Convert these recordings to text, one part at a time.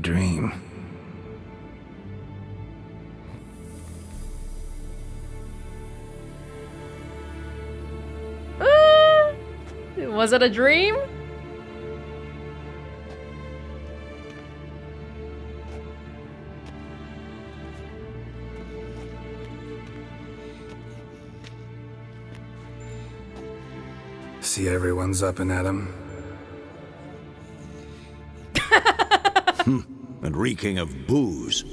dream. Was it a dream? See, everyone's up and at 'em. And reeking of booze.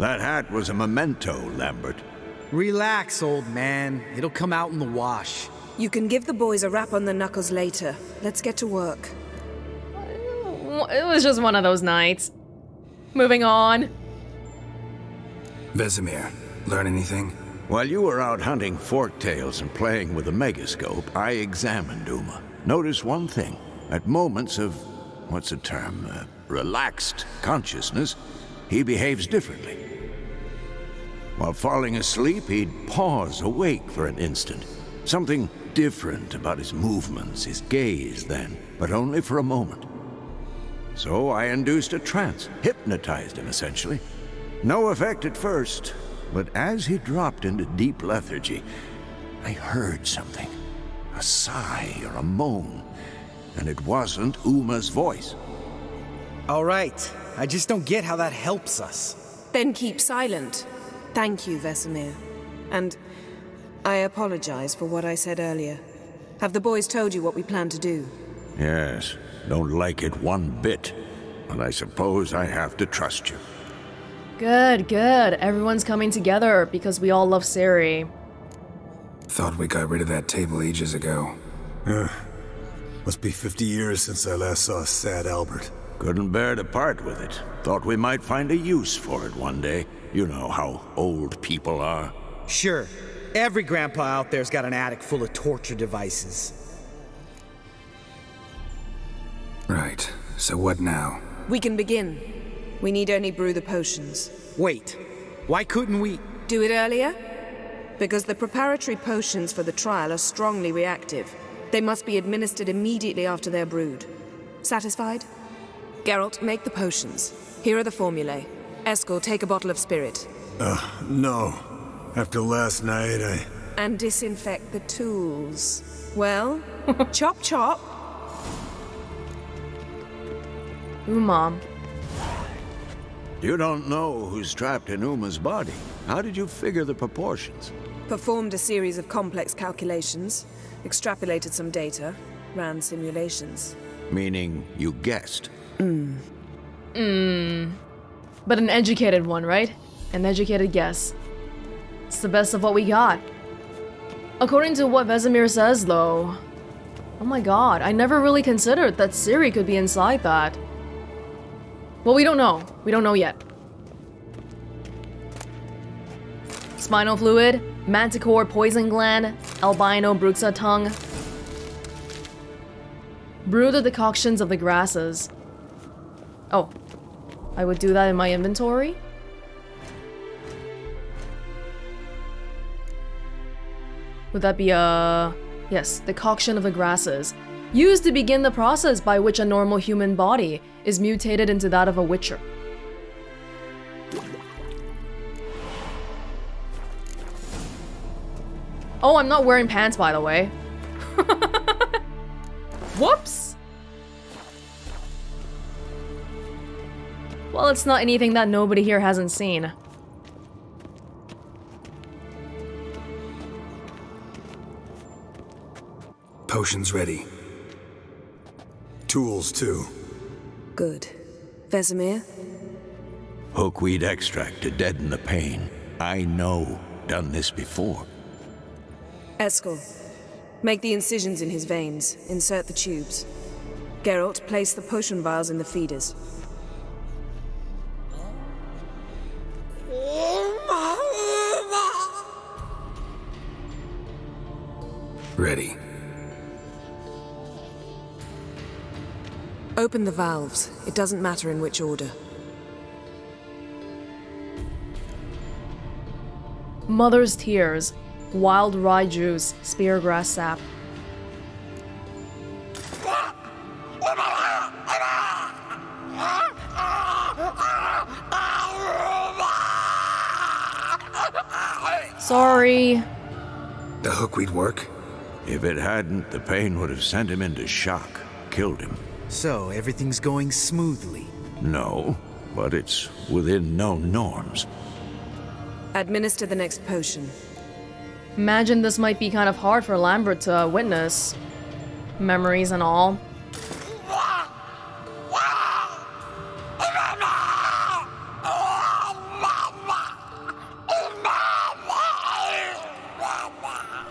That hat was a memento, Lambert. Relax, old man. It'll come out in the wash. You can give the boys a rap on the knuckles later. Let's get to work. It was just one of those nights. Moving on. Vesemir, learn anything? While you were out hunting forktails and playing with a megascope, I examined Uma. Notice one thing. At moments of, what's the term, relaxed consciousness, he behaves differently. While falling asleep, he'd pause awake for an instant. Something different about his movements, his gaze then, but only for a moment. So I induced a trance, hypnotized him essentially. No effect at first, but as he dropped into deep lethargy, I heard something, a sigh or a moan, and it wasn't Uma's voice. All right. I just don't get how that helps us. Then keep silent. Thank you, Vesemir. And I apologize for what I said earlier. Have the boys told you what we plan to do? Yes. Don't like it one bit. But I suppose I have to trust you. Good, good. Everyone's coming together because we all love Ciri. Thought we got rid of that table ages ago. Must be 50 years since I last saw a sad Albert. Couldn't bear to part with it. Thought we might find a use for it one day. You know how old people are. Sure. Every grandpa out there's got an attic full of torture devices. Right. So what now? We can begin. We need only brew the potions. Wait. Why couldn't we do it earlier? Because the preparatory potions for the trial are strongly reactive. They must be administered immediately after they're brewed. Satisfied? Geralt, make the potions. Here are the formulae. Eskel, take a bottle of spirit. No. After last night, I... And disinfect the tools. Well, chop chop. Uma. You don't know who's trapped in Uma's body. How did you figure the proportions? Performed a series of complex calculations, extrapolated some data, ran simulations. Meaning you guessed? But an educated one, right? An educated guess. It's the best of what we got. According to what Vesemir says, though... Oh my god, I never really considered that Ciri could be inside that. Well, we don't know. We don't know yet. Spinal fluid, manticore poison gland, albino bruxa tongue. Brew the decoctions of the grasses. Oh. I would do that in my inventory. Would that be a... Yes, decoction of the grasses. Used to begin the process by which a normal human body is mutated into that of a witcher. Oh, I'm not wearing pants, by the way. Whoops! Well, it's not anything that nobody here hasn't seen. Potions ready. Tools, too. Good. Vesemir? Hookweed extract to deaden the pain. I know. Done this before. Eskel, make the incisions in his veins. Insert the tubes. Geralt, place the potion vials in the feeders. Ready. Open the valves. It doesn't matter in which order. Mother's tears. Wild rye juice. Speargrass sap. Sorry. The hookweed work? If it hadn't, the pain would have sent him into shock. Killed him. So, everything's going smoothly? No, but it's within known norms. Administer the next potion. Imagine this might be kind of hard for Lambert to witness. Memories and all.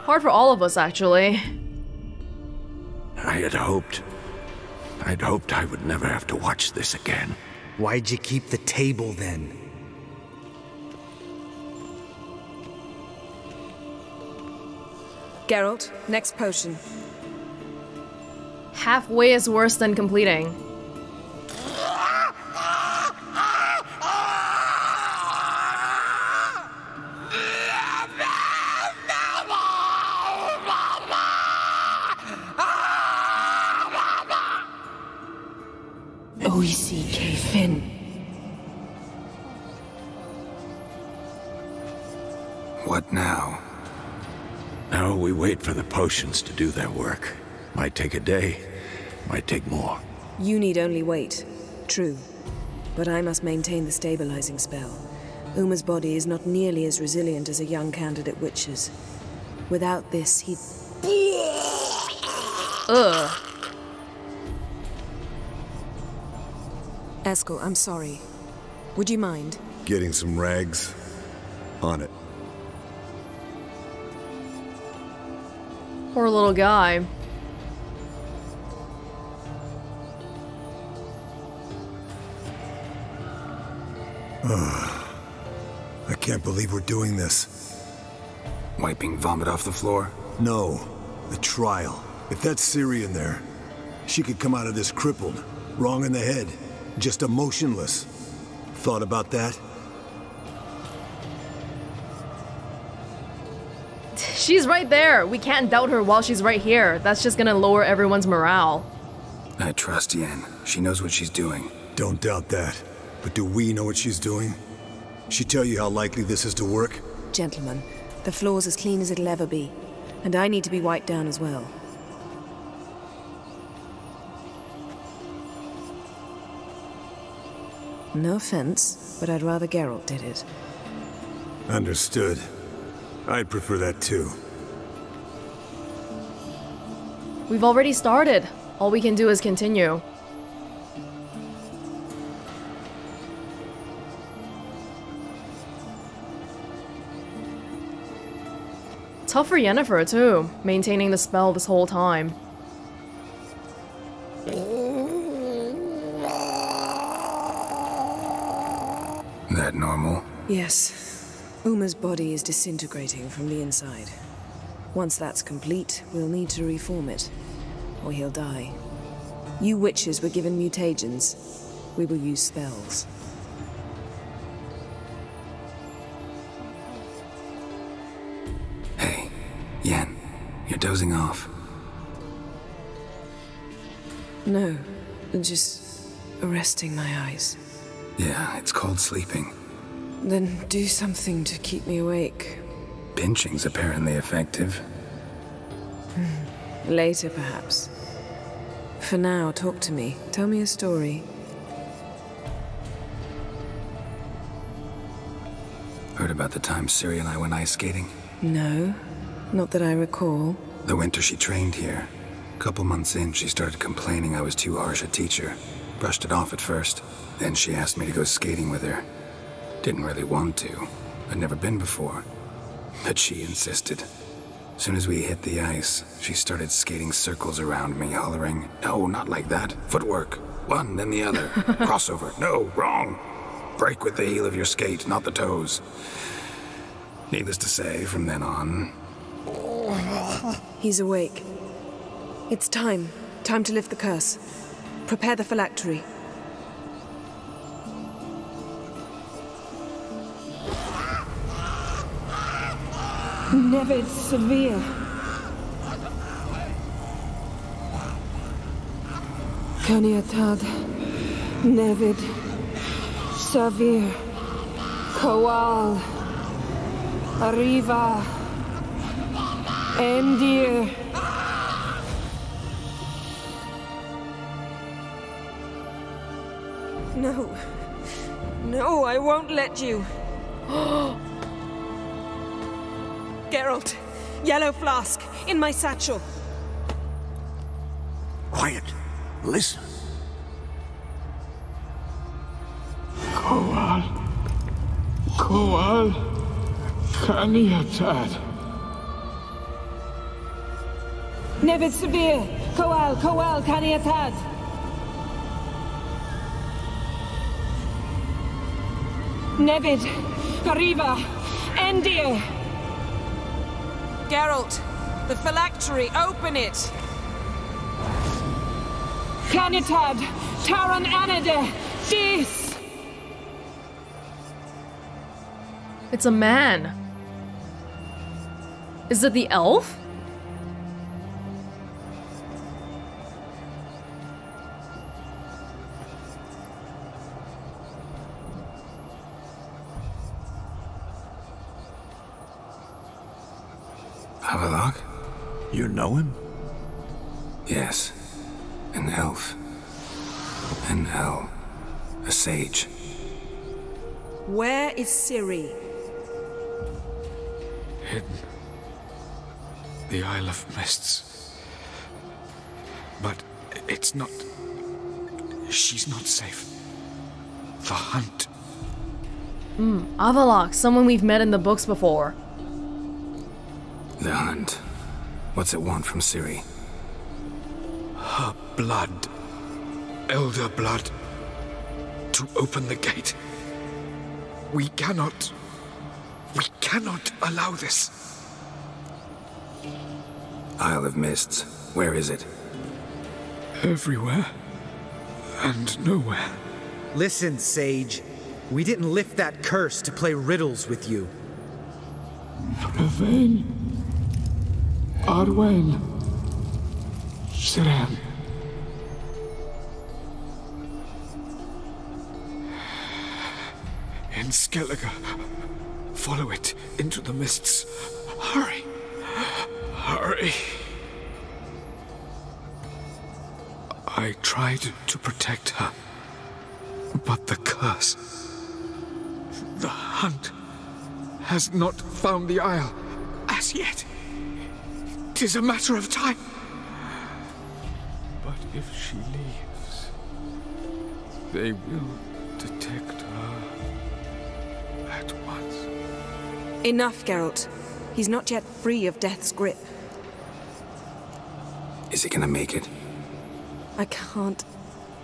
Hard for all of us, actually. I'd hoped I would never have to watch this again. Why'd you keep the table, then? Geralt, next potion. Halfway is worse than completing. What now? Now we wait for the potions to do their work. Might take a day, might take more. You need only wait. True. But I must maintain the stabilizing spell. Uma's body is not nearly as resilient as a young candidate witch's. Without this, he'd... Ugh. Eskel, I'm sorry. Would you mind? Getting some rags? On it. Poor little guy. I can't believe we're doing this. Wiping vomit off the floor? No. The trial. If that's Ciri in there, she could come out of this crippled, wrong in the head. Just emotionless. Thought about that? She's right there! We can't doubt her while she's right here. That's just gonna lower everyone's morale. I trust Yen. She knows what she's doing. Don't doubt that. But do we know what she's doing? She tell you how likely this is to work? Gentlemen, the floor's as clean as it'll ever be. And I need to be wiped down as well. No offense, but I'd rather Geralt did it. Understood. I'd prefer that too. We've already started. All we can do is continue. Tough for Yennefer too, maintaining the spell this whole time. That normal? Yes. Uma's body is disintegrating from the inside. Once that's complete, we'll need to reform it, or he'll die. You witches were given mutagens. We will use spells. Hey, Yen, you're dozing off. No, just resting my eyes. Yeah, it's called sleeping. Then do something to keep me awake. Pinching's apparently effective. Later, perhaps. For now, talk to me. Tell me a story. Heard about the time Ciri and I went ice skating? No, not that I recall. The winter she trained here. A couple months in, she started complaining I was too harsh a teacher. Brushed it off at first. Then she asked me to go skating with her. Didn't really want to. I'd never been before. But she insisted. Soon as we hit the ice, she started skating circles around me, hollering, "No, not like that. Footwork. One, then the other. Crossover. No, wrong. Break with the heel of your skate, not the toes." Needless to say, from then on... He's awake. It's time. Time to lift the curse. Prepare the phylactery. Never, it's severe. Koniatad, Nevid, Savir, Kowal, Arriva. Endir. No. No, I won't let you. Geralt, yellow flask, in my satchel. Quiet. Listen. Koal. Koal. Kaniatad. Never severe. Koal, Koal, Kaniatad. Nevid, Gariba, Endir. Geralt, the phylactery, open it. Kanitad, Taran Anade, Dis. It's a man. Is it the elf? Avallac'h? You know him? Yes. An elf. An owl. A sage. Where is Ciri? Hidden. The Isle of Mists. But it's not... She's not safe. The hunt. Avallac'h, someone we've met in the books before. The hunt. What's it want from Ciri? Her blood. Elder blood. To open the gate. We cannot allow this. Isle of Mists. Where is it? Everywhere. And nowhere. Listen, Sage. We didn't lift that curse to play riddles with you. Velen. Arwen. Siren. In Skellige. Follow it into the mists. Hurry. Hurry. I tried to protect her. But the curse. The hunt has not found the isle as yet. It is a matter of time. But if she leaves, they will detect her at once. Enough, Geralt. He's not yet free of death's grip. Is he gonna make it? I can't...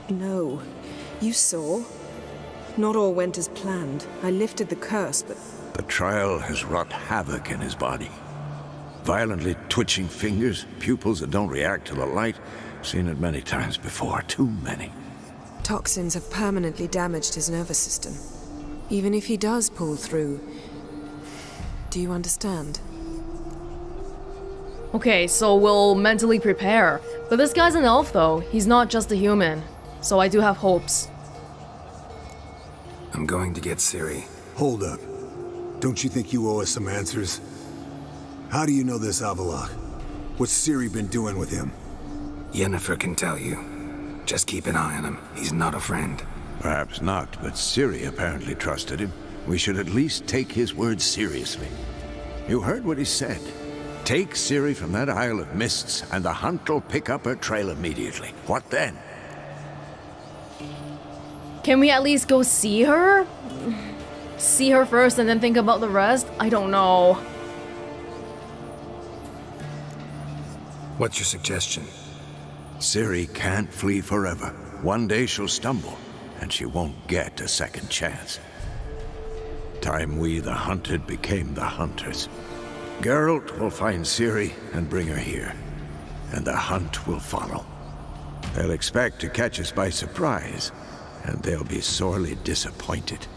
No. You saw. Not all went as planned. I lifted the curse, but... The trial has wrought havoc in his body. Violently twitching fingers, pupils that don't react to the light. Seen it many times before, too many. Toxins have permanently damaged his nervous system. Even if he does pull through... Do you understand? Okay, so we'll mentally prepare. But this guy's an elf, though. He's not just a human. So I do have hopes. I'm going to get Ciri. Hold up. Don't you think you owe us some answers? How do you know this, Avallac'h? What's Ciri been doing with him? Yennefer can tell you. Just keep an eye on him. He's not a friend. Perhaps not, but Ciri apparently trusted him. We should at least take his words seriously. You heard what he said. Take Ciri from that Isle of Mists, and the hunt will pick up her trail immediately. What then? Can we at least go see her? See her first and then think about the rest? I don't know. What's your suggestion? Ciri can't flee forever. One day she'll stumble, and she won't get a second chance. Time we, the hunted, became the hunters. Geralt will find Ciri and bring her here, and the hunt will follow. They'll expect to catch us by surprise, and they'll be sorely disappointed.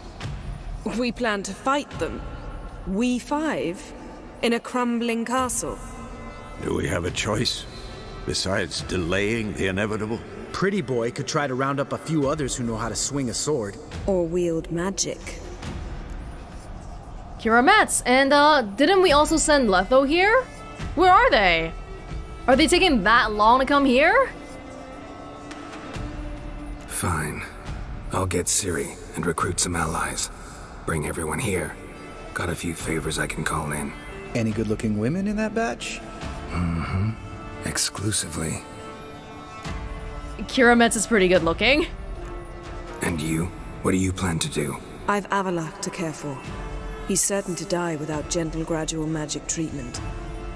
We plan to fight them. We five? In a crumbling castle? Do we have a choice? Besides delaying the inevitable? Pretty Boy could try to round up a few others who know how to swing a sword. Or wield magic. Keira Metz. And didn't we also send Letho here? Where are they? Are they taking that long to come here? Fine. I'll get Ciri and recruit some allies. Bring everyone here. Got a few favors I can call in. Any good-looking women in that batch? Mm-hmm. Exclusively. Keira Metz is pretty good-looking. And you? What do you plan to do? I've Avallac'h to care for. He's certain to die without gentle, gradual magic treatment.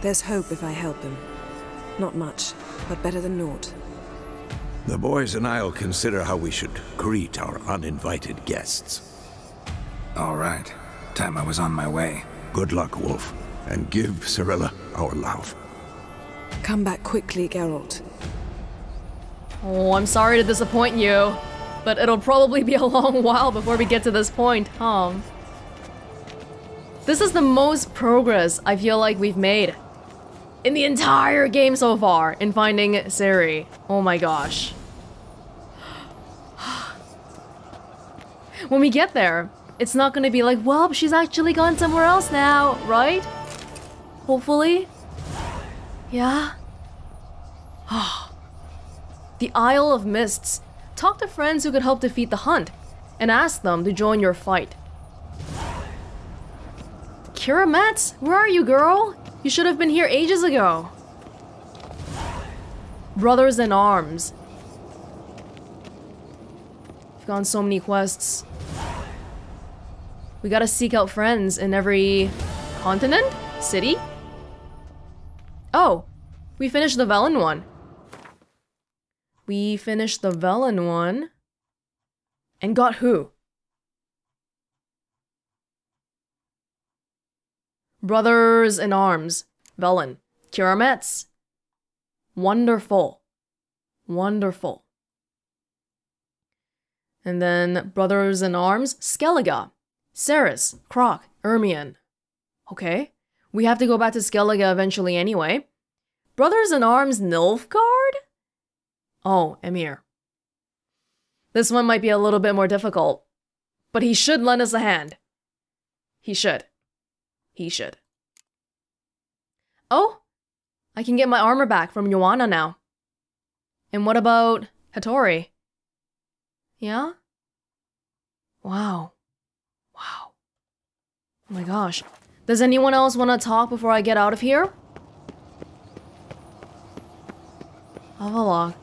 There's hope if I help him. Not much, but better than naught. The boys and I'll consider how we should greet our uninvited guests. All right. Time I was on my way. Good luck, Wolf. And give Cirilla our love. Come back quickly, Geralt. Oh, I'm sorry to disappoint you, but it'll probably be a long while before we get to this point, huh? This is the most progress I feel like we've made in the entire game so far in finding Ciri. Oh my gosh. When we get there, it's not gonna be like, well, she's actually gone somewhere else now, right? Hopefully. Yeah? The Isle of Mists. Talk to friends who could help defeat the hunt, and ask them to join your fight. Keira Metz, where are you, girl? You should have been here ages ago. Brothers in arms. I've gone so many quests. We gotta seek out friends in every continent? City? Oh, we finished the Velen one. We finished the Velen one. And got who? Brothers in arms. Velen. Keira Metz. Wonderful. Wonderful. And then brothers in arms. Skellige. Ceres, Croc, Ermion. Okay. We have to go back to Skellige eventually anyway. Brothers in Arms, Nilfgaard? Oh, Emir. This one might be a little bit more difficult, but he should lend us a hand. He should. He should. Oh! I can get my armor back from Yoana now. And what about Hattori? Yeah? Wow. Wow. Oh my gosh. Does anyone else want to talk before I get out of here? Avallac'h.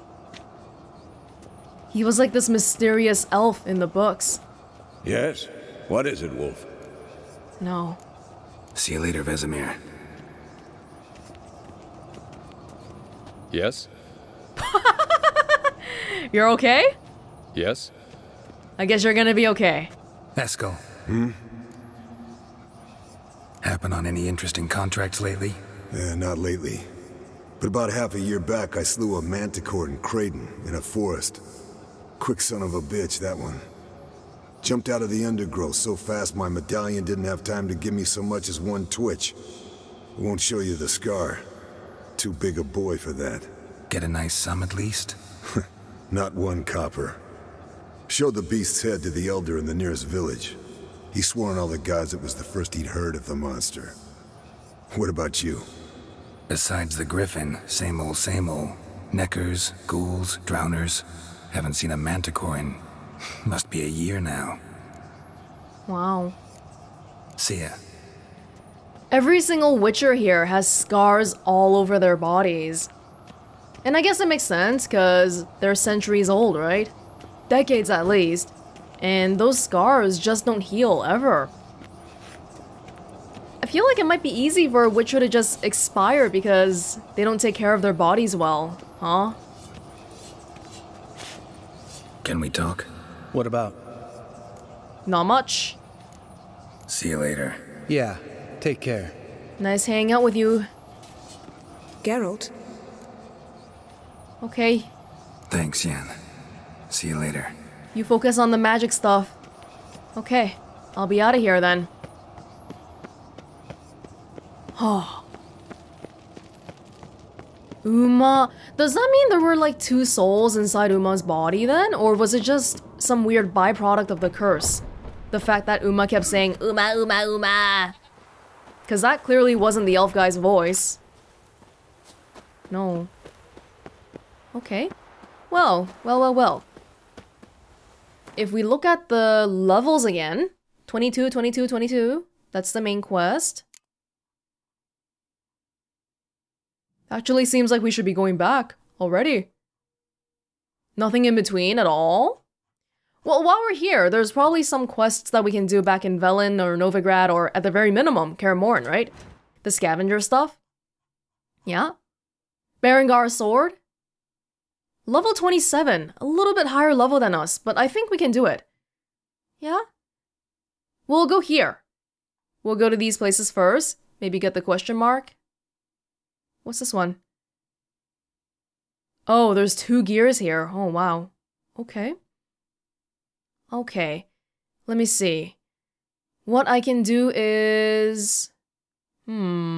He was like this mysterious elf in the books. Yes? What is it, Wolf? No. See you later, Vesemir. Yes? You're okay? Yes. I guess you're gonna be okay. Eskel. Hmm? Happen on any interesting contracts lately? Not lately. But about half a year back, I slew a manticore in Craydon, in a forest. Quick son of a bitch, that one. Jumped out of the undergrowth so fast my medallion didn't have time to give me so much as one twitch. I won't show you the scar. Too big a boy for that. Get a nice sum at least? Not one copper. Showed the beast's head to the elder in the nearest village. He swore on all the gods it was the first he'd heard of the monster. What about you? Besides the griffin, same old, same old. Neckers, ghouls, drowners. Haven't seen a manticore in... must be a year now. Wow. See ya. Every single witcher here has scars all over their bodies. And I guess it makes sense, because they're centuries old, right? Decades at least. And those scars just don't heal, ever. I feel like it might be easy for a witcher to just expire because they don't take care of their bodies well, huh? Can we talk? What about? Not much. See you later. Yeah, take care. Nice hanging out with you. Geralt? Okay. Thanks, Yen. See you later. You focus on the magic stuff. Okay, I'll be out of here then. Oh. Uma. Does that mean there were like two souls inside Uma's body then? Or was it just some weird byproduct of the curse? The fact that Uma kept saying, Uma, Uma, Uma. Because that clearly wasn't the elf guy's voice. No. Okay. Well, well, well, well. If we look at the levels again, 22, 22, 22, that's the main quest. Actually seems like we should be going back already. Nothing in between at all? Well, while we're here, there's probably some quests that we can do back in Velen or Novigrad or, at the very minimum, Kaer Morhen, right? The scavenger stuff? Yeah. Berengar's sword? Level 27, a little bit higher level than us, but I think we can do it. Yeah? We'll go here. We'll go to these places first, maybe get the question mark. What's this one? Oh, there's two gears here. Oh, wow. Okay. Okay. Let me see. What I can do is... We'll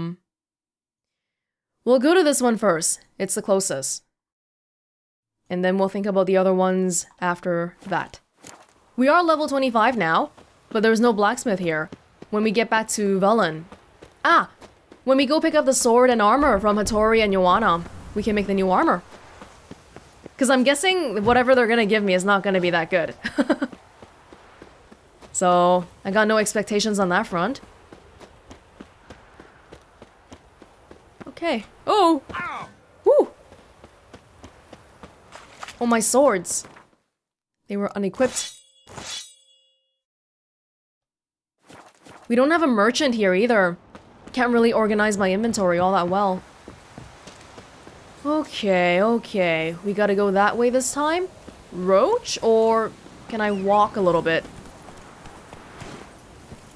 go to this one first. It's the closest. And then we'll think about the other ones after that. We are level 25 now, but there's no blacksmith here. When we get back to Velen... Ah! When we go pick up the sword and armor from Hattori and Yoana, we can make the new armor. Because I'm guessing whatever they're going to give me is not going to be that good. So, I got no expectations on that front. Okay. Oh! Woo! Oh, my swords. They were unequipped. We don't have a merchant here either. Can't really organize my inventory all that well. Okay, okay. We gotta go that way this time? Roach? Or can I walk a little bit?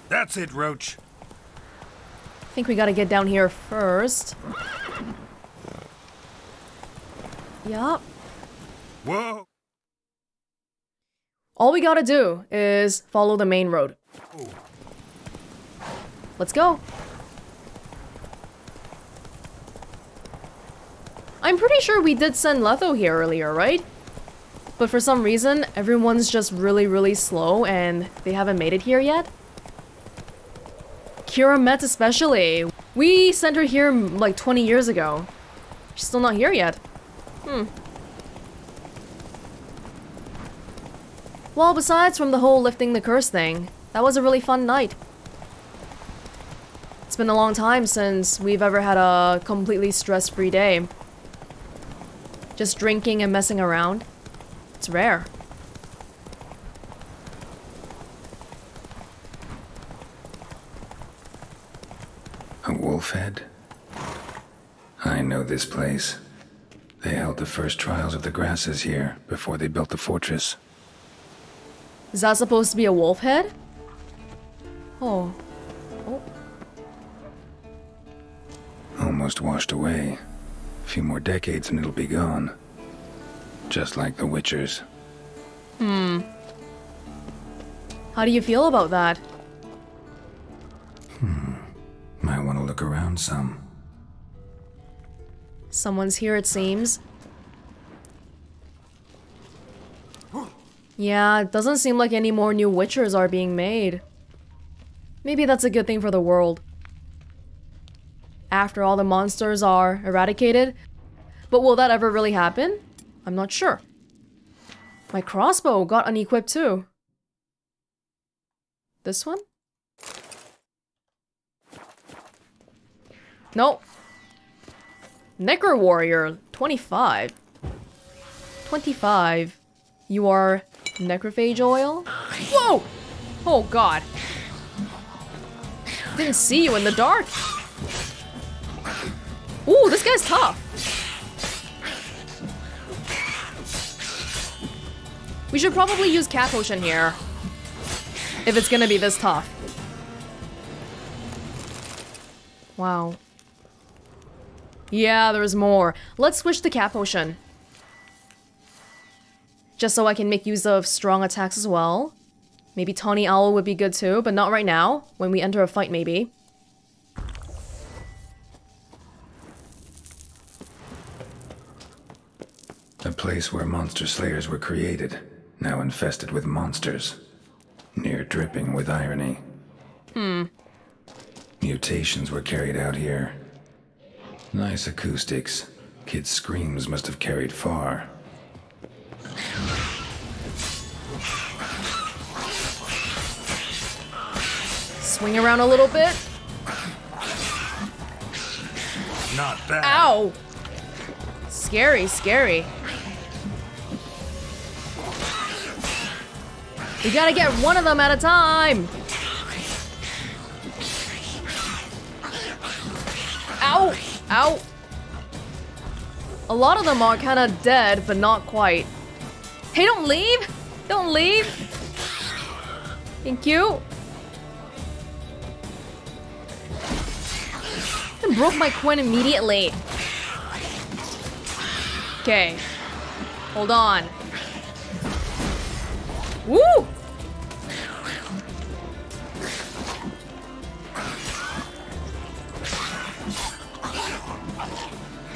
That's it, Roach. I think we gotta get down here first. Yup. Whoa. All we gotta do is follow the main road. Ooh. Let's go. I'm pretty sure we did send Letho here earlier, right? But for some reason, everyone's just really, really slow and they haven't made it here yet. Keira Metz especially. We sent her here like 20 years ago. She's still not here yet. Well, besides from the whole lifting the curse thing, that was a really fun night. It's been a long time since we've ever had a completely stress-free day. Just drinking and messing around. It's rare. A wolf head? I know this place. They held the first trials of the grasses here before they built the fortress. Is that supposed to be a wolf head? Oh. Oh. Almost washed away. A few more decades and it'll be gone. Just like the Witchers. How do you feel about that? Might want to look around some. Someone's here, it seems. Yeah, it doesn't seem like any more new Witchers are being made. Maybe that's a good thing for the world. After all the monsters are eradicated. But will that ever really happen? I'm not sure. My crossbow got unequipped too. This one? No. Necro Warrior, 25. 25. You are necrophage oil? Whoa! Oh god. Didn't see you in the dark. Ooh, this guy's tough! We should probably use Cat Potion here. If it's gonna be this tough. Wow. Yeah, there's more. Let's switch to Cat Potion. Just so I can make use of strong attacks as well. Maybe Tawny Owl would be good too, but not right now. When we enter a fight, maybe. A place where monster slayers were created, now infested with monsters. Near dripping with irony. Mutations were carried out here. Nice acoustics. Kid's screams must have carried far. Swing around a little bit. Not bad. Ow! Scary, scary. We gotta get one of them at a time! Ow! Ow! A lot of them are kinda dead, but not quite. Hey, don't leave! Don't leave! Thank you. I broke my Quinn immediately. Okay. Hold on. Woo!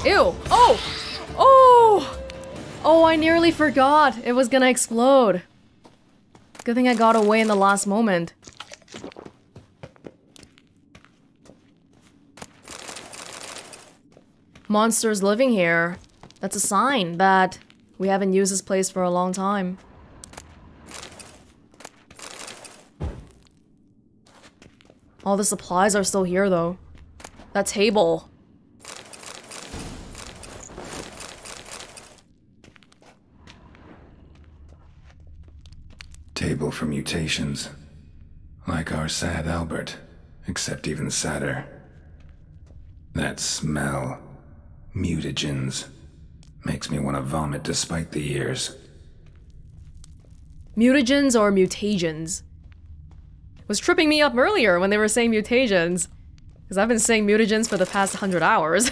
Ew! Oh! Oh! Oh, I nearly forgot. It was gonna explode. Good thing I got away in the last moment. Monsters living here. That's a sign that we haven't used this place for a long time. All the supplies are still here, though. That table. Table for mutations. Like our sad Albert, except even sadder. That smell. Mutagens. Makes me want to vomit despite the years. Mutagens or mutagens? It was tripping me up earlier when they were saying mutagens. Because I've been saying mutagens for the past 100 hours.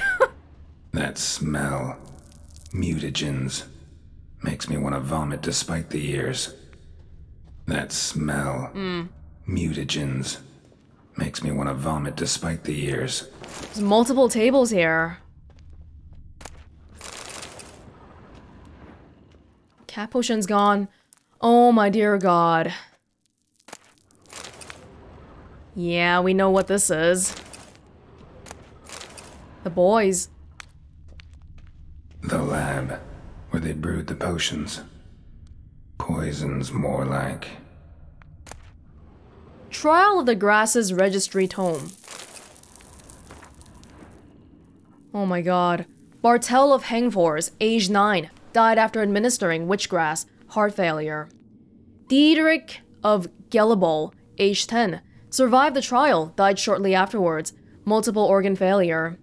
That smell. Mutagens. Makes me want to vomit despite the years. That smell. Mutagens. Makes me want to vomit despite the years. There's multiple tables here. Cat potion's gone. Oh my dear god. Yeah, we know what this is. The boys. The lab, where they brewed the potions. Poisons, more like. Trial of the Grasses Registry Tome. Oh my god. Bartel of Hangfors, age 9, died after administering witchgrass, heart failure. Diedrich of Gelibol, age 10, survived the trial, died shortly afterwards, multiple organ failure.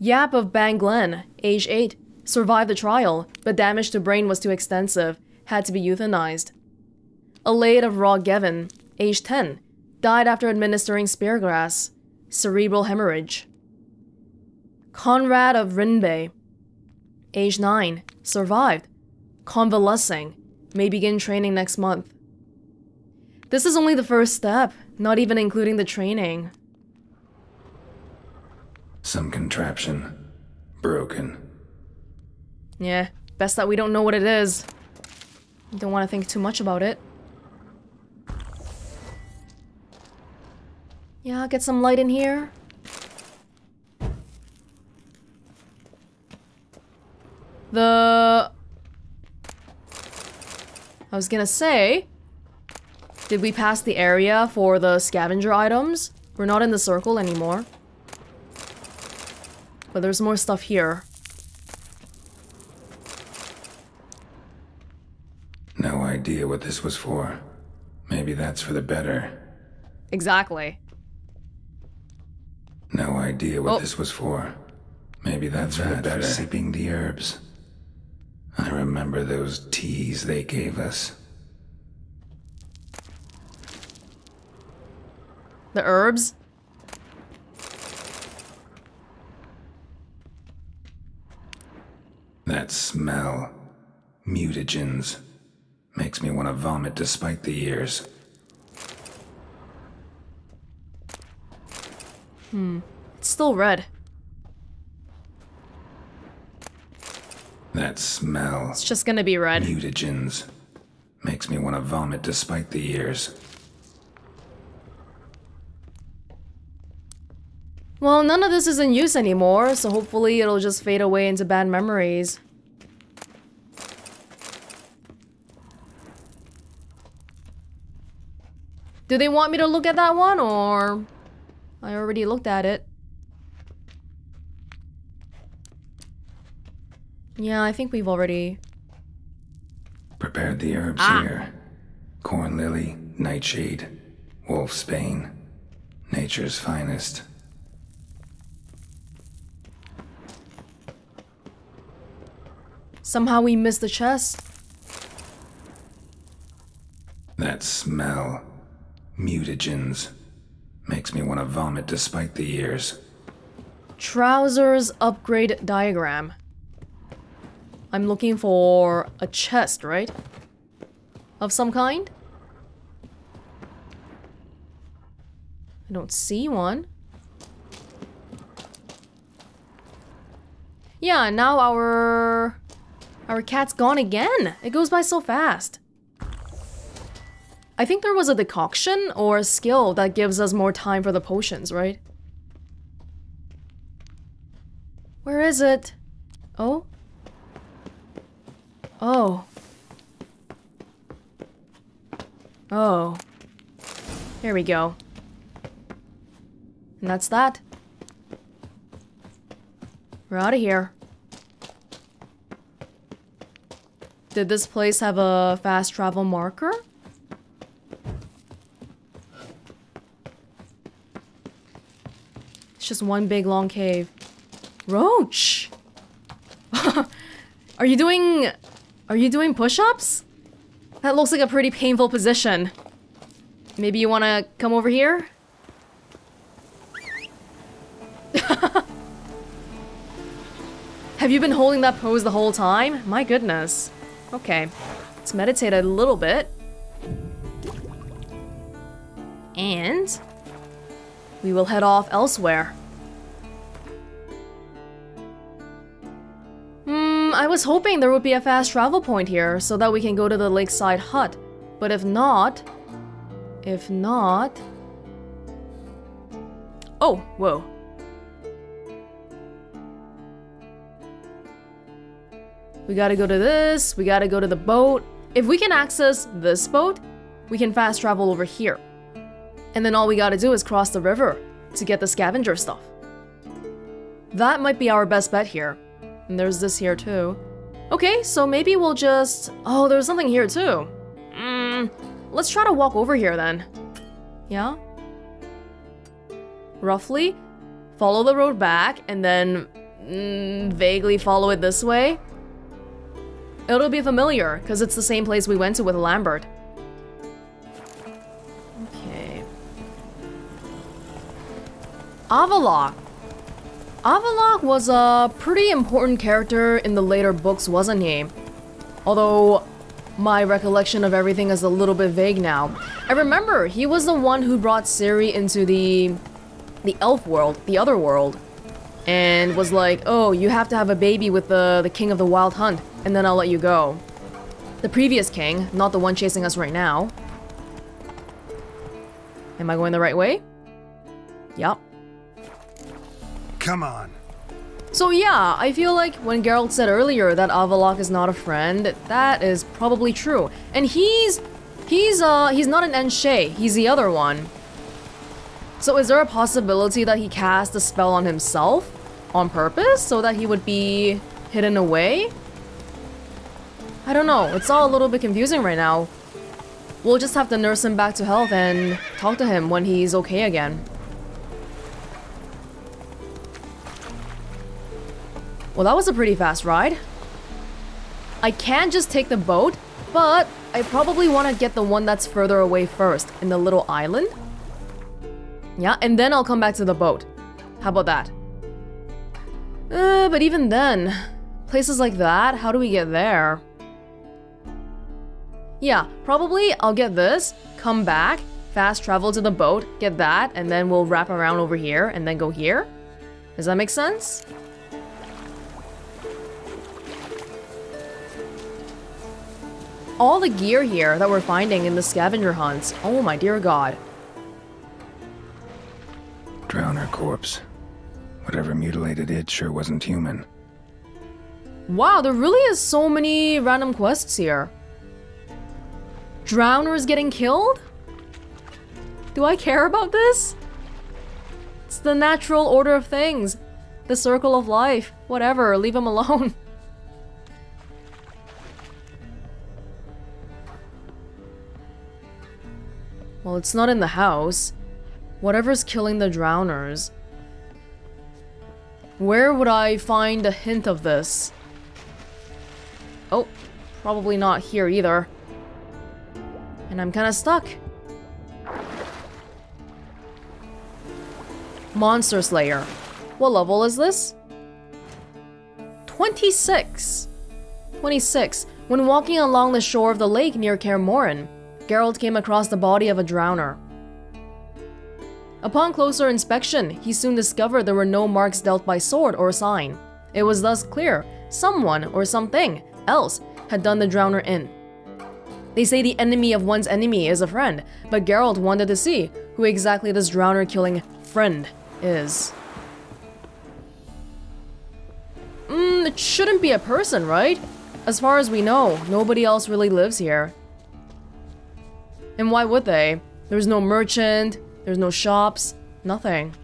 Yap of Banglen, age 8, survived the trial, but damage to brain was too extensive, had to be euthanized. Elaid of Roggevan, age 10, died after administering speargrass, cerebral hemorrhage. Conrad of Rinbe, age 9, survived, convalescing, may begin training next month. This is only the first step, not even including the training. Some contraption. Broken. Yeah, best that we don't know what it is. Don't want to think too much about it. Yeah, get some light in here. I was gonna say, did we pass the area for the scavenger items? We're not in the circle anymore. But there's more stuff here. No idea what this was for. Maybe that's for the better. Exactly. No idea what this was for. Maybe that's for the better. Sipping the herbs. I remember those teas they gave us. The herbs? That smell. Mutagens. Makes me want to vomit despite the years. It's still red. That smell. It's just gonna be red. Mutagens. Makes me want to vomit despite the years. Well, none of this is in use anymore, so hopefully it'll just fade away into bad memories. Do they want me to look at that one, or... I already looked at it. Yeah, I think we've already... prepared the herbs here. Corn lily, nightshade, wolfsbane. Nature's finest. Somehow we missed the chest. That smell. Mutagens. Makes me want to vomit despite the years. Trousers upgrade diagram. I'm looking for a chest, right? Of some kind? I don't see one. Yeah, now our cat's gone again. It goes by so fast. I think there was a decoction or a skill that gives us more time for the potions, right? Where is it? Oh? Oh. Oh. Here we go. And that's that. We're out of here. Did this place have a fast travel marker? It's just one big long cave. Roach! Are you doing push-ups? That looks like a pretty painful position. Maybe you want to come over here? Have you been holding that pose the whole time? My goodness. Okay, let's meditate a little bit. And we will head off elsewhere. I was hoping there would be a fast travel point here so that we can go to the lakeside hut. But if not... Oh, whoa. We gotta go to this, we gotta go to the boat. If we can access this boat, we can fast travel over here. And then all we gotta do is cross the river to get the scavenger stuff. That might be our best bet here. And there's this here too. Okay, so maybe we'll just... Oh, there's something here too. Let's try to walk over here then. Yeah? Roughly, follow the road back and then vaguely follow it this way. It'll be familiar, because it's the same place we went to with Lambert. Okay. Avallac'h. Avallac'h was a pretty important character in the later books, wasn't he? Although, my recollection of everything is a little bit vague now. I remember, he was the one who brought Ciri into the elf world, the other world. And was like, oh, you have to have a baby with the king of the Wild Hunt, and then I'll let you go. The previous king, not the one chasing us right now. Am I going the right way? Yep. Come on. So yeah, I feel like when Geralt said earlier that Avallac'h is not a friend, that is probably true. And he's not an Enshe, he's the other one. So is there a possibility that he cast a spell on himself on purpose so that he would be hidden away? I don't know. It's all a little bit confusing right now. We'll just have to nurse him back to health and talk to him when he's okay again. Well, that was a pretty fast ride. I can just take the boat, but I probably want to get the one that's further away first in the little island. Yeah, and then I'll come back to the boat. How about that? But even then, places like that, how do we get there? Yeah, probably I'll get this, come back, fast travel to the boat, get that, and then we'll wrap around over here and then go here. Does that make sense? All the gear here that we're finding in the scavenger hunts. Oh my dear God. Drown her corpse. Whatever mutilated it sure wasn't human. Wow, there really is so many random quests here. Drowner is getting killed? Do I care about this? It's the natural order of things. The circle of life. Whatever, leave him alone. Well, it's not in the house. Whatever's killing the drowners. Where would I find a hint of this? Oh, probably not here either. And I'm kinda stuck. Monster Slayer. What level is this? 26. 26. When walking along the shore of the lake near Kaer Morhen, Geralt came across the body of a drowner. Upon closer inspection, he soon discovered there were no marks dealt by sword or sign. It was thus clear someone or something else had done the drowner in. They say the enemy of one's enemy is a friend, but Geralt wanted to see who exactly this drowner-killing friend is. It shouldn't be a person, right? As far as we know, nobody else really lives here. And why would they? There's no merchant, there's no shops, nothing.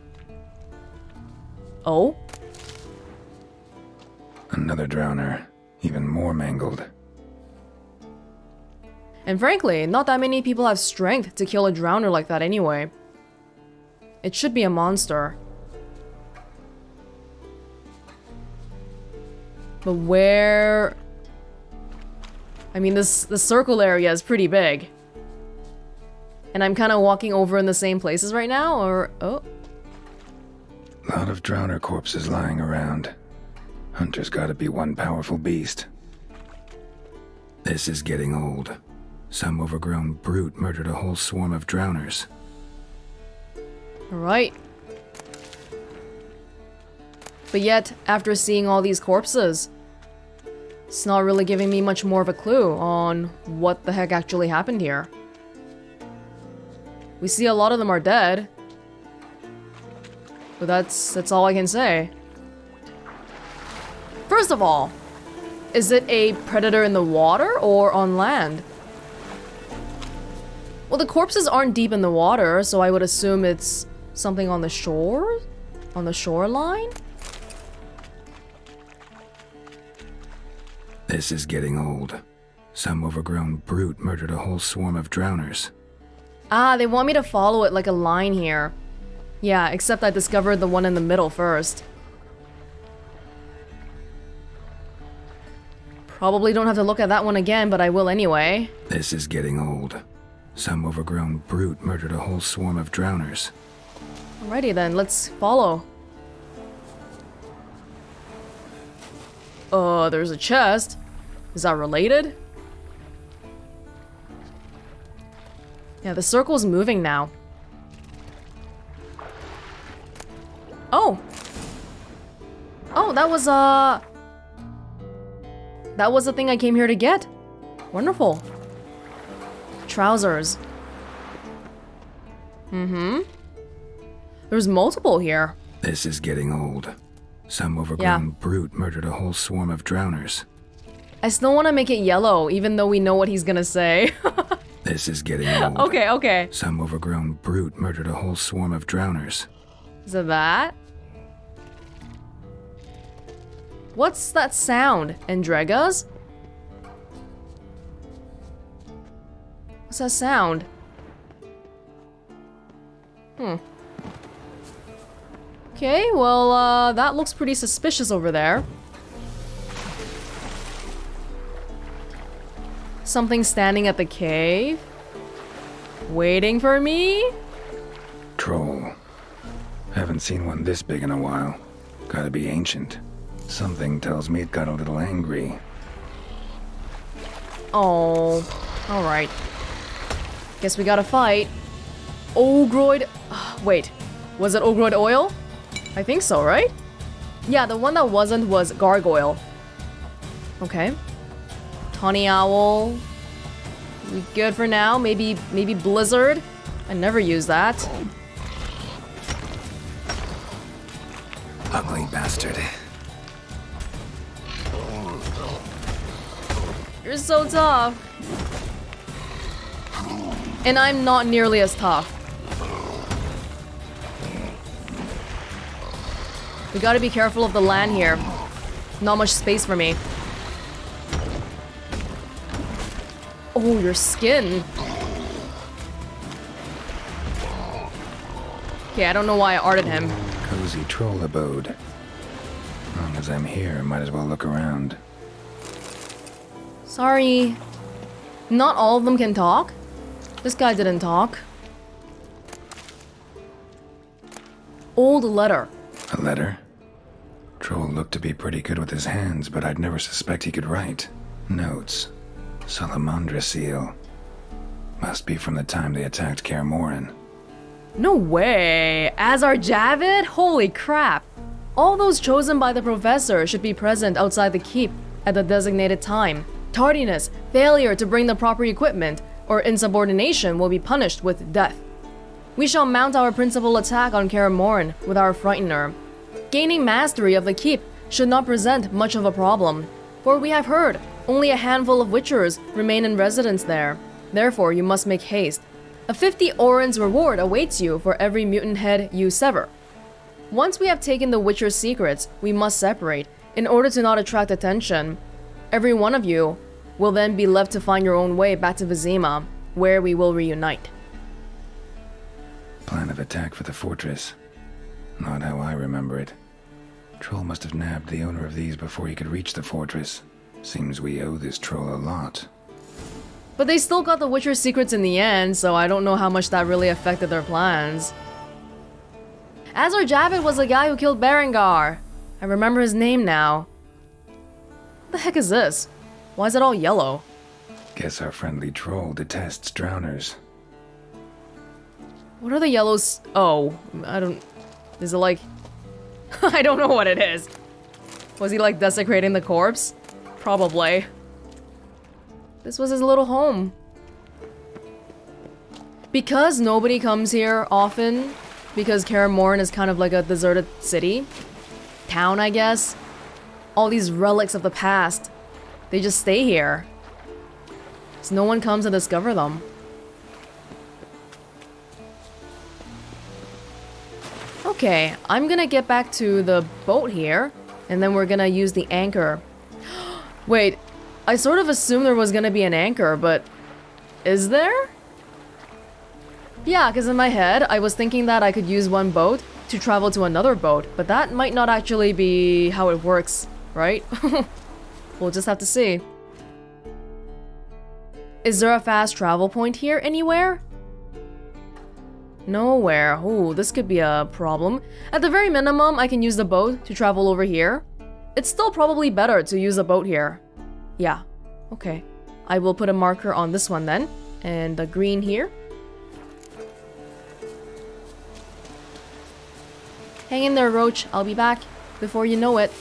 Oh? Another drowner, even more mangled. And frankly, not that many people have strength to kill a drowner like that anyway. It should be a monster. But where... I mean, the circle area is pretty big. And I'm kind of walking over in the same places right now, or... oh. A lot of drowner corpses lying around. Hunter's gotta be one powerful beast. This is getting old. Some overgrown brute murdered a whole swarm of drowners. Alright. But yet, after seeing all these corpses, it's not really giving me much more of a clue on what the heck actually happened here. We see a lot of them are dead. But that's all I can say. First of all, is it a predator in the water or on land? Well, the corpses aren't deep in the water, so I would assume it's something on the shore? On the shoreline? This is getting old. Some overgrown brute murdered a whole swarm of drowners. Ah, they want me to follow it like a line here. Yeah, except I discovered the one in the middle first. Probably don't have to look at that one again, but I will anyway. This is getting old. Some overgrown brute murdered a whole swarm of drowners. Alrighty then, let's follow. There's a chest. Is that related? Yeah, the circle's moving now. Oh! Oh, that was the thing I came here to get. Wonderful. Trousers. Mm-hmm. There's multiple here. This is getting old. Some overgrown brute murdered a whole swarm of drowners. I still want to make it yellow, even though we know what he's gonna say. This is getting old. Okay, okay. Some overgrown brute murdered a whole swarm of drowners. Is it that? What's that sound? Andregas? What's that sound? Okay, well, that looks pretty suspicious over there. Something standing at the cave. Waiting for me? Troll. Haven't seen one this big in a while. Gotta be ancient. Something tells me it got a little angry. Oh, alright. Guess we gotta fight. Ogroid... wait, was it Ogroid Oil? I think so, right? Yeah, the one that wasn't was Gargoyle. Okay. Tawny Owl. We good for now. Maybe Blizzard. I never use that. Ugly bastard. You're so tough. And I'm not nearly as tough. We gotta be careful of the land here. Not much space for me. Oh, your skin. Okay, I don't know why I arted him. Cozy troll abode. As long as I'm here, might as well look around. Sorry. Not all of them can talk. This guy didn't talk. Old letter. A letter? Troll looked to be pretty good with his hands, but I'd never suspect he could write. Notes. Salamandra seal. Must be from the time they attacked Kaer Morhen. No way! Azar Javed? Holy crap! All those chosen by the professor should be present outside the keep at the designated time. Tardiness, failure to bring the proper equipment, or insubordination will be punished with death. We shall mount our principal attack on Kaer Morhen with our Frightener. Gaining mastery of the keep should not present much of a problem, for we have heard only a handful of witchers remain in residence there. Therefore, you must make haste. A 50 orans reward awaits you for every mutant head you sever. Once we have taken the witcher's secrets, we must separate in order to not attract attention. Every one of you will then be left to find your own way back to Vesemir, where we will reunite. Plan of attack for the fortress. Not how I remember it. Troll must have nabbed the owner of these before he could reach the fortress. Seems we owe this troll a lot. But they still got the Witcher's secrets in the end, so I don't know how much that really affected their plans. Azar Javed was the guy who killed Berengar. I remember his name now. What the heck is this? Why is it all yellow? Guess our friendly troll detests drowners. What are the yellows? Oh, I don't... Is it like... I don't know what it is. Was he like desecrating the corpse? Probably. This was his little home. Because nobody comes here often, because Kaer Morhen is kind of like a deserted city, town I guess, all these relics of the past, they just stay here. So no one comes to discover them. Okay, I'm gonna get back to the boat here, and then we're gonna use the anchor. Wait, I sort of assumed there was gonna be an anchor, but... is there? Yeah, because in my head, I was thinking that I could use one boat to travel to another boat, but that might not actually be how it works, right? We'll just have to see. Is there a fast travel point here anywhere? Nowhere. Ooh, this could be a problem. At the very minimum, I can use the boat to travel over here. It's still probably better to use a boat here. Yeah, okay. I will put a marker on this one then, and the green here. Hang in there, Roach. I'll be back before you know it.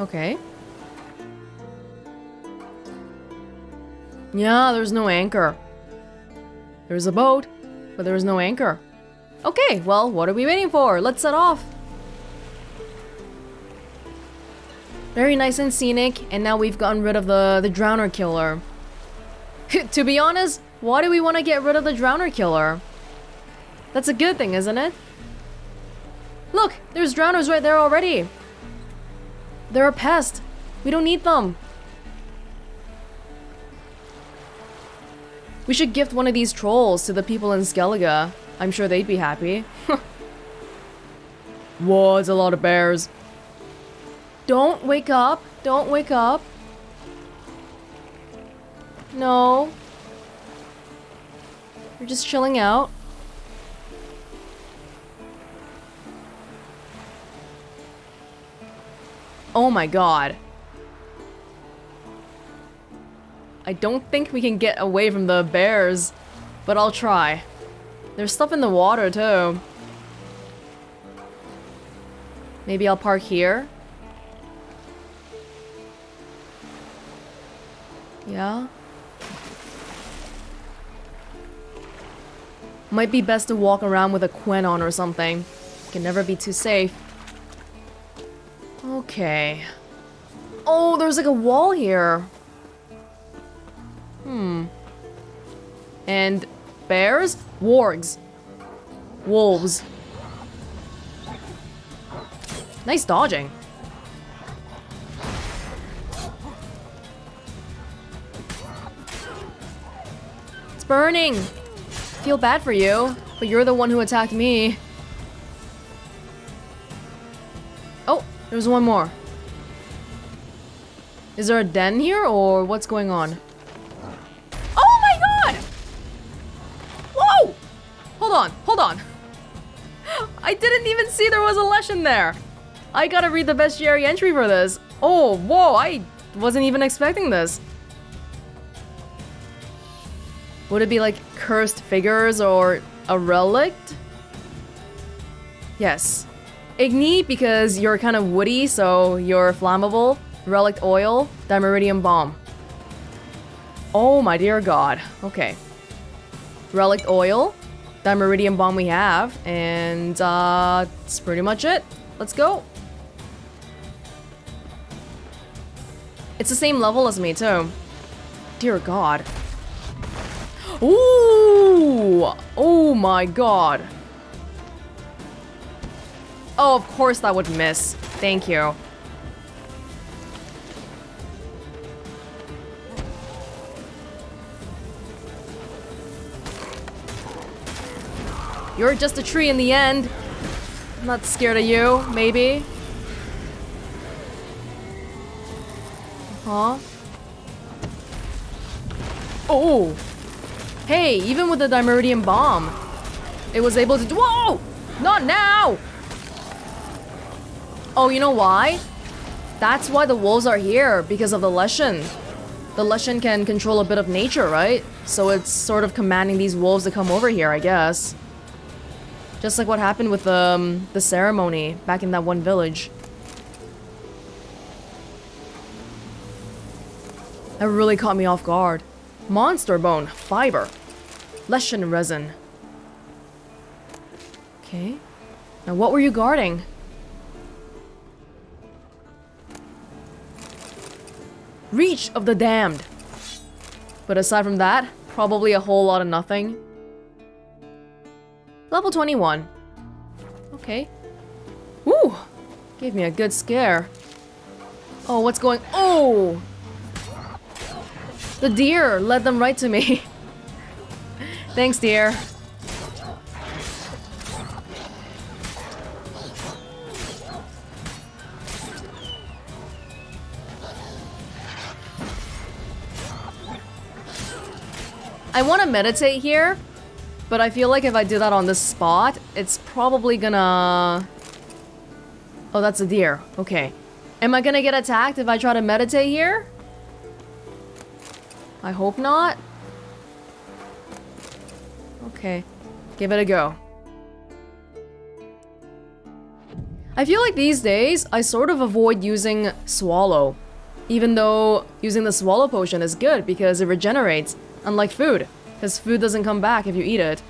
Okay. Yeah, there's no anchor. There's a boat, but there is no anchor. Okay, well, what are we waiting for? Let's set off! Very nice and scenic, and now we've gotten rid of the drowner killer. To be honest, why do we want to get rid of the drowner killer? That's a good thing, isn't it? Look, there's drowners right there already! They're a pest! We don't need them! We should gift one of these trolls to the people in Skellige. I'm sure they'd be happy. Whoa, it's a lot of bears. Don't wake up. Don't wake up. No. You're just chilling out. Oh my god. I don't think we can get away from the bears, but I'll try. There's stuff in the water too. Maybe I'll park here. Yeah. Might be best to walk around with a quen on or something. Can never be too safe. Okay. Oh, there's like a wall here. Hmm. And bears? Wargs. Wolves. Nice dodging. It's burning! I feel bad for you, but you're the one who attacked me. Oh, there's one more. Is there a den here, or what's going on? Oh my god! Whoa! Hold on, hold on. I didn't even see there was a Leshen there. I gotta read the bestiary entry for this. Oh, whoa, I wasn't even expecting this. Would it be like cursed figures or a relic? Yes. Igni, because you're kind of woody, so you're flammable. Relic oil, Dimeridium bomb. Oh my dear god. Okay. Relic oil, Dimeridium bomb we have, and that's pretty much it. Let's go. It's the same level as me too. Dear god. Ooh! Oh my god. Oh, of course that would miss. Thank you. You're just a tree in the end. I'm not scared of you, maybe. Huh? Oh! Hey, even with the Dimeridium bomb, it was able to do- Whoa! Not now! Oh, you know why? That's why the wolves are here, because of the Leshen. The Leshen can control a bit of nature, right? So it's sort of commanding these wolves to come over here, I guess. Just like what happened with the ceremony back in that one village. That really caught me off guard. Monster bone, fiber, Leshen resin. Okay. Now what were you guarding? Reach of the damned. But aside from that, probably a whole lot of nothing. Level 21. Okay. Woo! Gave me a good scare. Oh, what's going- Oh! The deer led them right to me. Thanks, deer. I want to meditate here, but I feel like if I do that on this spot, it's probably gonna... Oh, that's a deer. Okay. Am I gonna get attacked if I try to meditate here? I hope not. Okay, give it a go. I feel like these days, I sort of avoid using Swallow. Even though using the Swallow potion is good because it regenerates, unlike food. Because food doesn't come back if you eat it.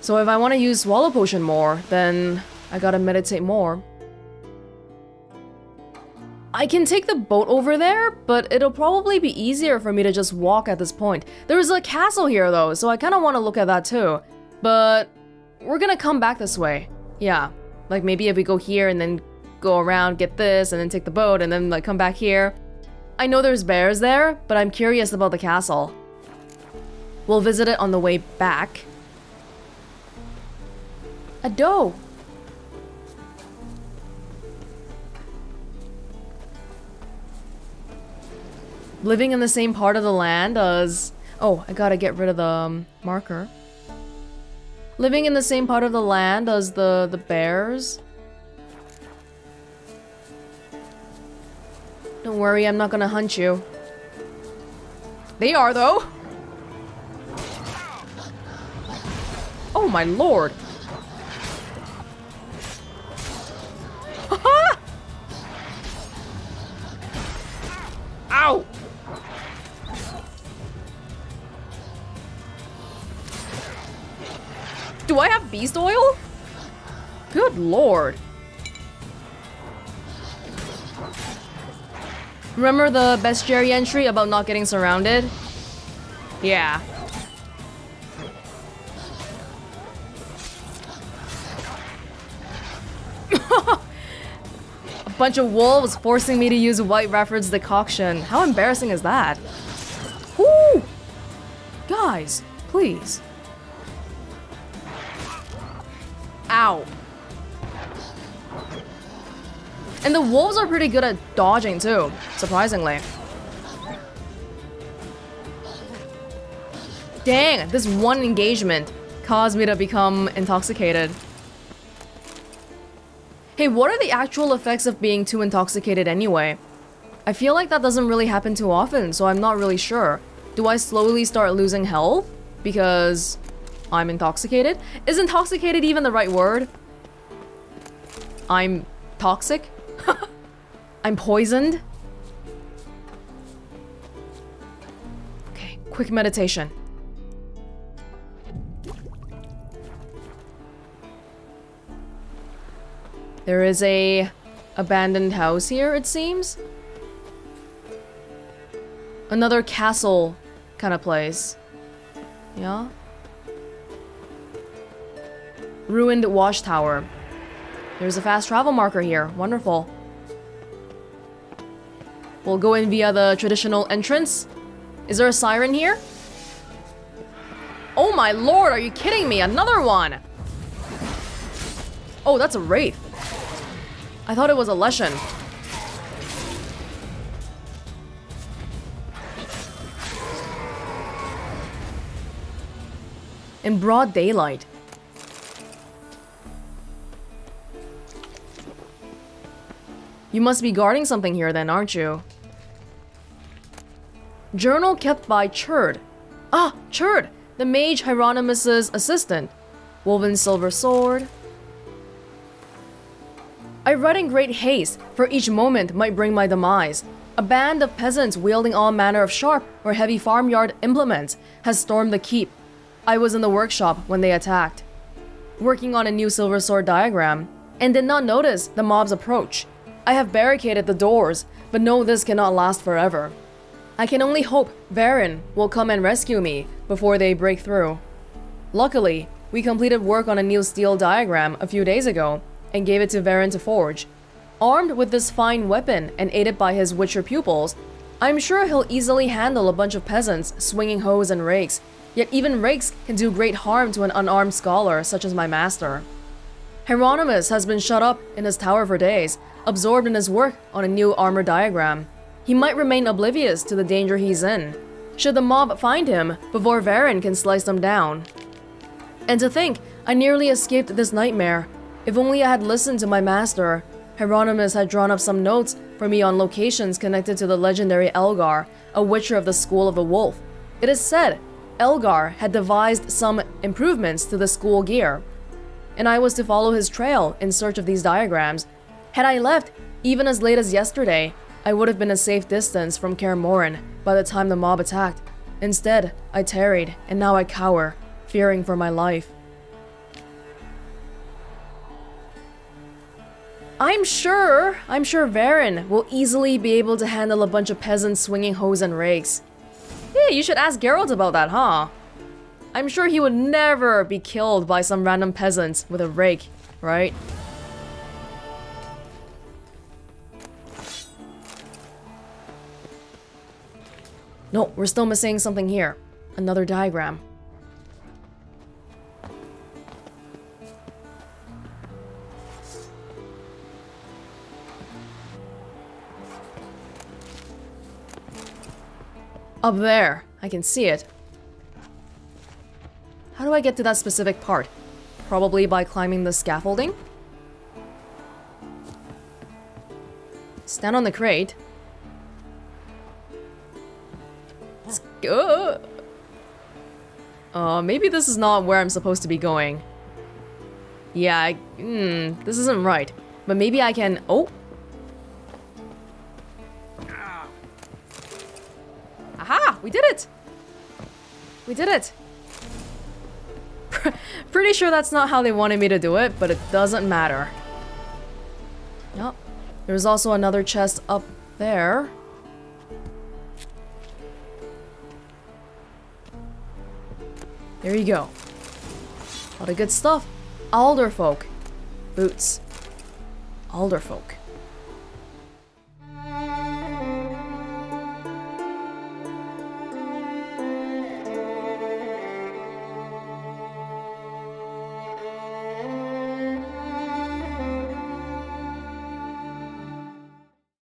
So if I want to use Swallow potion more, then I gotta meditate more. I can take the boat over there, but it'll probably be easier for me to just walk at this point. There's a castle here though, so I kind of want to look at that too. But we're gonna come back this way. Yeah, like maybe if we go here and then go around, get this, and then take the boat, and then like come back here. I know there's bears there, but I'm curious about the castle. We'll visit it on the way back. A doe! Living in the same part of the land as... Oh, I gotta get rid of the marker. Living in the same part of the land as the bears. Don't worry, I'm not gonna hunt you. They are, though! Oh my lord! Ow! Do I have beast oil? Good lord. Remember the best Jerry entry about not getting surrounded? Yeah. A bunch of wolves forcing me to use White Rafford's decoction. How embarrassing is that? Woo! Guys, please. Ow. And the wolves are pretty good at dodging too, surprisingly. Dang, this one engagement caused me to become intoxicated. Hey, what are the actual effects of being too intoxicated anyway? I feel like that doesn't really happen too often, so I'm not really sure. Do I slowly start losing health because I'm intoxicated? Is intoxicated even the right word? I'm toxic? I'm poisoned? Okay, quick meditation. There is a abandoned house here, it seems. Another castle kind of place. Yeah. Ruined watch tower. There's a fast travel marker here. Wonderful. We'll go in via the traditional entrance. Is there a siren here? Oh my lord, are you kidding me? Another one! Oh, that's a wraith. I thought it was a Leshen. In broad daylight. You must be guarding something here then, aren't you? Journal kept by Churd. Ah, Churd! The mage Hieronymus' assistant. Woven silver sword. I read in great haste, for each moment might bring my demise. A band of peasants wielding all manner of sharp or heavy farmyard implements has stormed the keep. I was in the workshop when they attacked, working on a new silver sword diagram, and did not notice the mob's approach. I have barricaded the doors, but know this cannot last forever. I can only hope Varen will come and rescue me before they break through. Luckily, we completed work on a new steel diagram a few days ago, and gave it to Varen to forge. Armed with this fine weapon and aided by his witcher pupils, I'm sure he'll easily handle a bunch of peasants swinging hoes and rakes, yet even rakes can do great harm to an unarmed scholar such as my master. Hieronymus has been shut up in his tower for days, absorbed in his work on a new armor diagram. He might remain oblivious to the danger he's in, should the mob find him before Varen can slice them down. And to think, I nearly escaped this nightmare. If only I had listened to my master. Hieronymus had drawn up some notes for me on locations connected to the legendary Elgar, a witcher of the School of the Wolf. It is said Elgar had devised some improvements to the school gear, and I was to follow his trail in search of these diagrams. Had I left, even as late as yesterday, I would have been a safe distance from Kaer Morhen by the time the mob attacked. Instead, I tarried, and now I cower, fearing for my life. I'm sure Varen will easily be able to handle a bunch of peasants swinging hoes and rakes. Yeah, you should ask Geralt about that, huh? I'm sure he would never be killed by some random peasants with a rake, right? No, we're still missing something here. Another diagram. Up there. I can see it. How do I get to that specific part? Probably by climbing the scaffolding? Stand on the crate. Let's go. Maybe this is not where I'm supposed to be going. Yeah, this isn't right. But maybe I can... Oh! Aha! We did it! Pretty sure that's not how they wanted me to do it, but it doesn't matter. Yep. There's also another chest up there. There you go. A lot of good stuff. Alderfolk. Boots. Alderfolk.